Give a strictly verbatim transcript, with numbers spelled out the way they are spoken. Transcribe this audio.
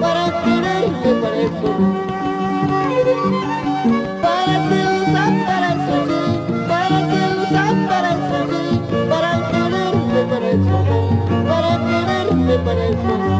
Para quererte, para eso, para quererte, para eso.